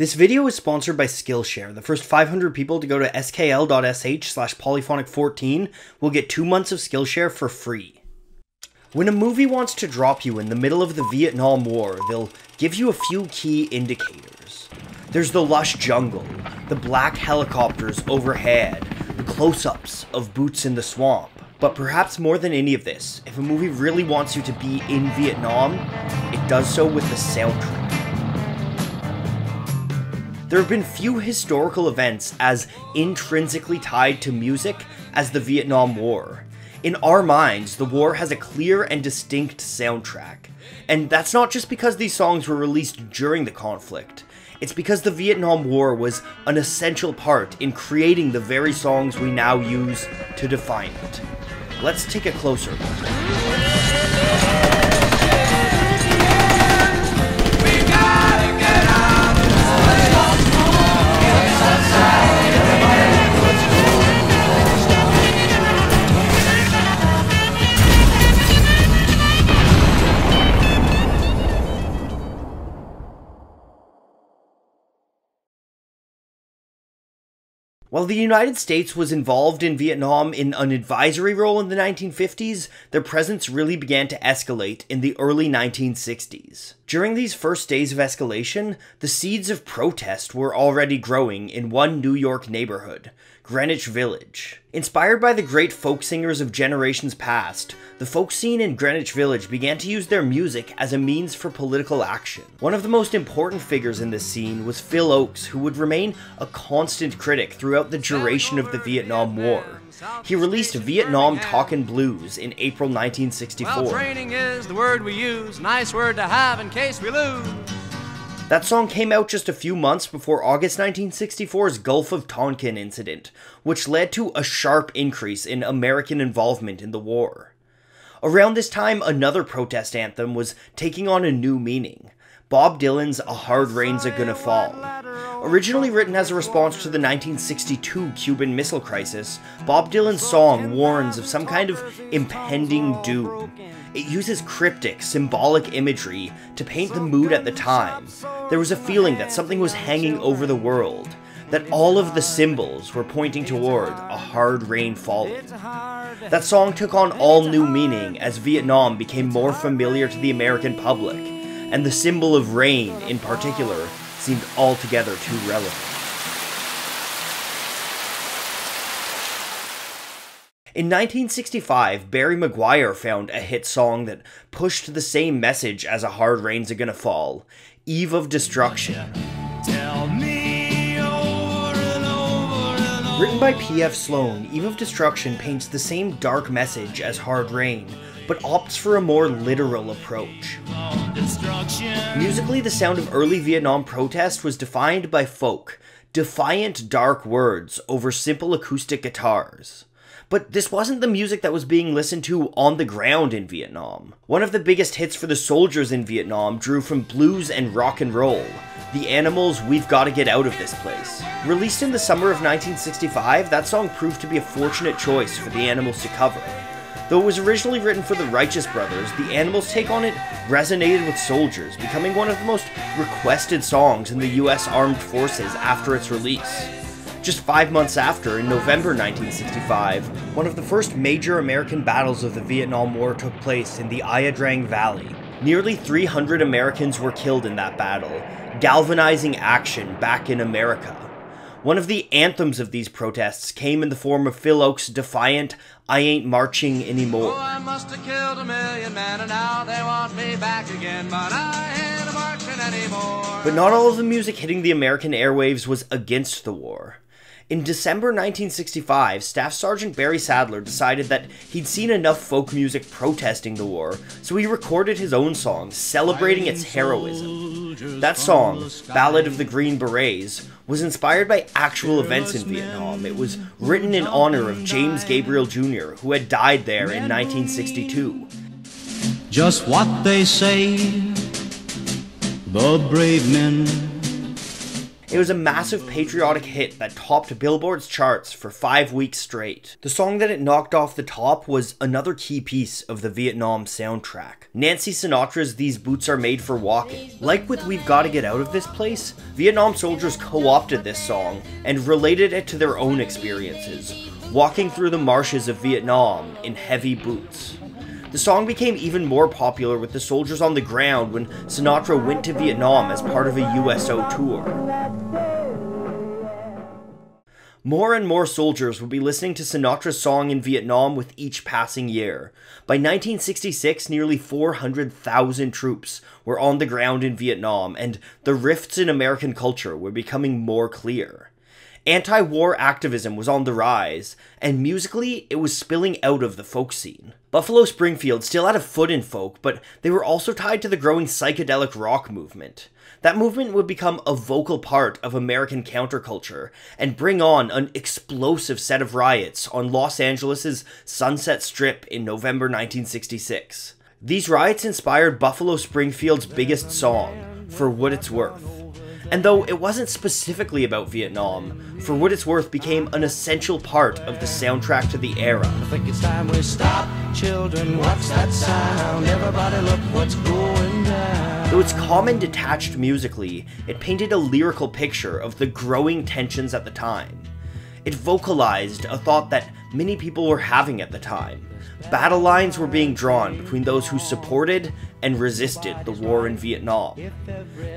This video is sponsored by Skillshare. The first 500 people to go to skl.sh/polyphonic14 will get 2 months of Skillshare for free. When a movie wants to drop you in the middle of the Vietnam War, they'll give you a few key indicators. There's the lush jungle, the black helicopters overhead, the close-ups of boots in the swamp. But perhaps more than any of this, if a movie really wants you to be in Vietnam, it does so with the soundtrack. There have been few historical events as intrinsically tied to music as the Vietnam War. In our minds, the war has a clear and distinct soundtrack. And that's not just because these songs were released during the conflict. It's because the Vietnam War was an essential part in creating the very songs we now use to define it. Let's take a closer look. While the United States was involved in Vietnam in an advisory role in the 1950s, their presence really began to escalate in the early 1960s. During these first days of escalation, the seeds of protest were already growing in one New York neighborhood, Greenwich Village. Inspired by the great folk singers of generations past, the folk scene in Greenwich Village began to use their music as a means for political action. One of the most important figures in this scene was Phil Ochs, who would remain a constant critic throughout the duration of the Vietnam War. He released Vietnam Talkin' Blues in April 1964. Well, training is the word we use, nice word to have in case we lose. That song came out just a few months before August 1964's Gulf of Tonkin incident, which led to a sharp increase in American involvement in the war. Around this time, another protest anthem was taking on a new meaning, Bob Dylan's A Hard Rain's A Gonna Fall. Originally written as a response to the 1962 Cuban Missile Crisis, Bob Dylan's song warns of some kind of impending doom. It uses cryptic, symbolic imagery to paint the mood at the time. There was a feeling that something was hanging over the world, that all of the symbols were pointing toward a hard rain falling. That song took on all new meaning as Vietnam became more familiar to the American public, and the symbol of rain, in particular, seemed altogether too relevant. In 1965, Barry McGuire found a hit song that pushed the same message as A Hard Rain's A Gonna Fall, Eve of Destruction. Tell me over and over and over. Written by P.F. Sloan, Eve of Destruction paints the same dark message as Hard Rain, but opts for a more literal approach. Musically, the sound of early Vietnam protest was defined by folk, defiant dark words over simple acoustic guitars. But this wasn't the music that was being listened to on the ground in Vietnam. One of the biggest hits for the soldiers in Vietnam drew from blues and rock and roll, The Animals' We've Gotta Get Out of This Place. Released in the summer of 1965, that song proved to be a fortunate choice for The Animals to cover. Though it was originally written for the Righteous Brothers, The Animals' take on it resonated with soldiers, becoming one of the most requested songs in the US Armed Forces after its release. Just 5 months after, in November 1965, one of the first major American battles of the Vietnam War took place in the Ia Drang Valley. Nearly 300 Americans were killed in that battle, galvanizing action back in America. One of the anthems of these protests came in the form of Phil Ochs' defiant, I Ain't Marching Anymore. Oh, I must have killed a million men and now they want me back again, but I ain't marching anymore. But not all of the music hitting the American airwaves was against the war. In December 1965, Staff Sergeant Barry Sadler decided that he'd seen enough folk music protesting the war, so he recorded his own song, celebrating its heroism. That song, Ballad of the Green Berets, was inspired by actual events in Vietnam. It was written in honor of James Gabriel Jr., who had died there in 1962. Just what they say, the brave men. It was a massive patriotic hit that topped Billboard's charts for 5 weeks straight. The song that it knocked off the top was another key piece of the Vietnam soundtrack. Nancy Sinatra's These Boots Are Made for Walking. Like with We've Gotta Get Out of This Place, Vietnam soldiers co-opted this song and related it to their own experiences, walking through the marshes of Vietnam in heavy boots. The song became even more popular with the soldiers on the ground when Sinatra went to Vietnam as part of a USO tour. More and more soldiers would be listening to Sinatra's song in Vietnam with each passing year. By 1966, nearly 400,000 troops were on the ground in Vietnam, and the rifts in American culture were becoming more clear. Anti-war activism was on the rise, and musically, it was spilling out of the folk scene. Buffalo Springfield still had a foot in folk, but they were also tied to the growing psychedelic rock movement. That movement would become a vocal part of American counterculture, and bring on an explosive set of riots on Los Angeles' Sunset Strip in November 1966. These riots inspired Buffalo Springfield's biggest song, For What It's Worth. And though it wasn't specifically about Vietnam, For What It's Worth became an essential part of the soundtrack to the era. I think it's time we stop, children, what's that sound? Everybody look what's going down. Though it's calm and detached musically, it painted a lyrical picture of the growing tensions at the time. It vocalized a thought that many people were having at the time. Battle lines were being drawn between those who supported and resisted the war in Vietnam.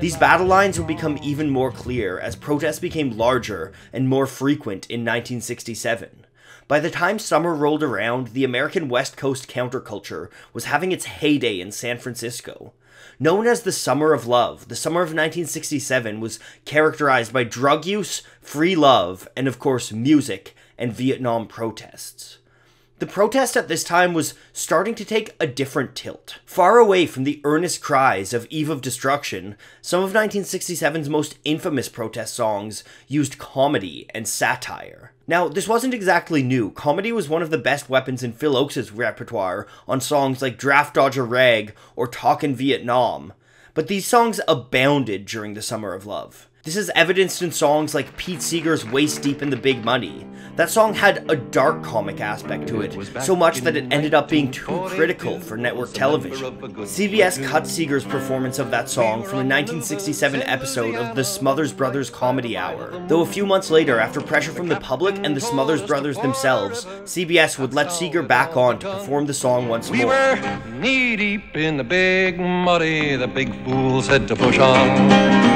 These battle lines would become even more clear as protests became larger and more frequent in 1967. By the time summer rolled around, the American West Coast counterculture was having its heyday in San Francisco. Known as the Summer of Love, the summer of 1967 was characterized by drug use, free love, and of course music and Vietnam protests. The protest at this time was starting to take a different tilt. Far away from the earnest cries of Eve of Destruction, some of 1967's most infamous protest songs used comedy and satire. Now, this wasn't exactly new. Comedy was one of the best weapons in Phil Ochs' repertoire on songs like Draft Dodger Rag or Talkin' Vietnam, but these songs abounded during the Summer of Love. This is evidenced in songs like Pete Seeger's Waist Deep in the Big Money. That song had a dark comic aspect to it, so much that it ended up being too critical for network television. CBS cut Seeger's performance of that song from a 1967 episode of the Smothers Brothers Comedy Hour, though a few months later, after pressure from the public and the Smothers Brothers themselves, CBS would let Seeger back on to perform the song once more. We were knee deep in the big muddy, the big fools had to push on.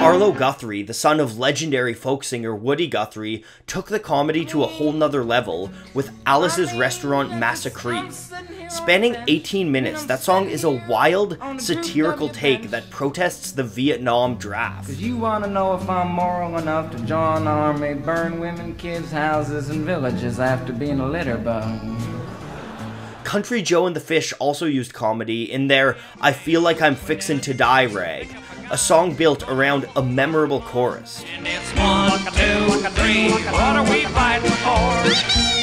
Arlo Guthrie, the son of legendary folk singer Woody Guthrie, took the comedy to a whole nother level with Alice's Restaurant Massacre. Spanning 18 minutes, that song is a wild, satirical take that protests the Vietnam draft. Cause you wanna know if I'm moral enough to join an army, burn women, kids, houses, and villages after being a litter bug. Country Joe and the Fish also used comedy in their I Feel Like I'm Fixin' to Die rag, a song built around a memorable chorus. And it's 1, 2, 3, what are we fighting for?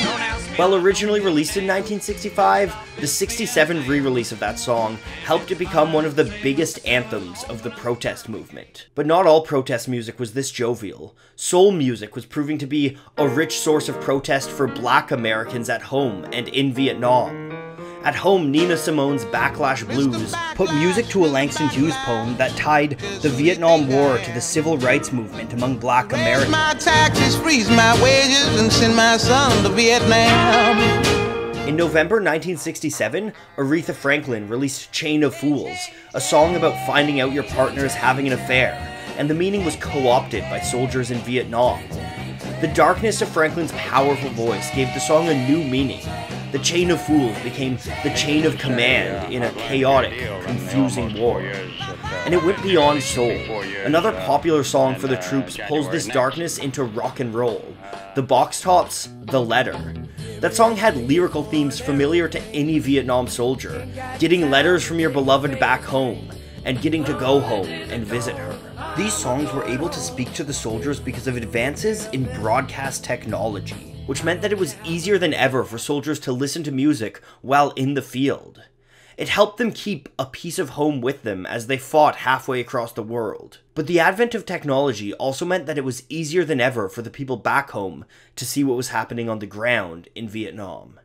While originally released in 1965, the 67 re-release of that song helped it become one of the biggest anthems of the protest movement. But not all protest music was this jovial. Soul music was proving to be a rich source of protest for Black Americans at home and in Vietnam. At home, Nina Simone's Backlash Blues put music to a Langston Hughes poem that tied the Vietnam War to the civil rights movement among Black Americans. In November 1967, Aretha Franklin released Chain of Fools, a song about finding out your partner is having an affair, and the meaning was co-opted by soldiers in Vietnam. The darkness of Franklin's powerful voice gave the song a new meaning. The Chain of Fools became the chain of command in a chaotic, confusing war. And it went beyond soul. Another popular song for the troops pulls this darkness into rock and roll. The Box Tops, The Letter. That song had lyrical themes familiar to any Vietnam soldier, getting letters from your beloved back home, and getting to go home and visit her. These songs were able to speak to the soldiers because of advances in broadcast technology, which meant that it was easier than ever for soldiers to listen to music while in the field. It helped them keep a piece of home with them as they fought halfway across the world. But the advent of technology also meant that it was easier than ever for the people back home to see what was happening on the ground in Vietnam.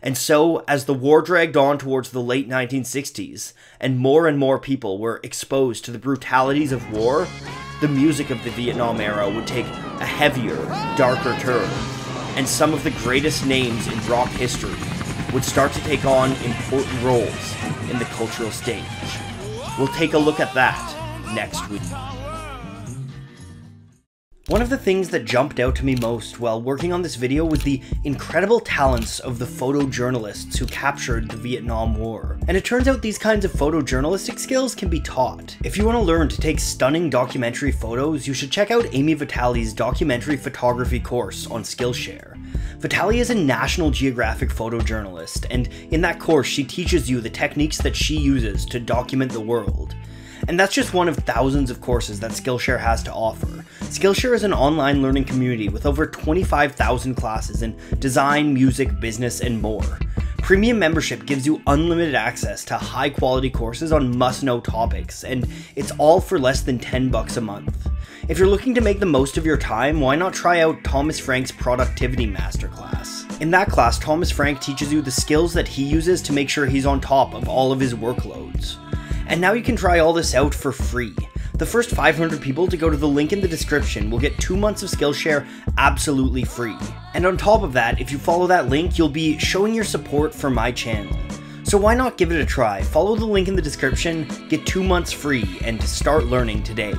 And so, as the war dragged on towards the late 1960s, and more people were exposed to the brutalities of war, the music of the Vietnam era would take a heavier, darker turn, and some of the greatest names in rock history would start to take on important roles in the cultural stage. We'll take a look at that next week. One of the things that jumped out to me most while working on this video was the incredible talents of the photojournalists who captured the Vietnam War. And it turns out these kinds of photojournalistic skills can be taught. If you want to learn to take stunning documentary photos, you should check out Amy Vitali's documentary photography course on Skillshare. Vitali is a National Geographic photojournalist, and in that course she teaches you the techniques that she uses to document the world. And that's just one of thousands of courses that Skillshare has to offer. Skillshare is an online learning community with over 25,000 classes in design, music, business, and more. Premium membership gives you unlimited access to high-quality courses on must-know topics, and it's all for less than $10 a month. If you're looking to make the most of your time, why not try out Thomas Frank's Productivity Masterclass? In that class, Thomas Frank teaches you the skills that he uses to make sure he's on top of all of his workloads. And now you can try all this out for free. The first 500 people to go to the link in the description will get 2 months of Skillshare absolutely free. And on top of that, if you follow that link, you'll be showing your support for my channel. So why not give it a try? Follow the link in the description, get 2 months free, and start learning today.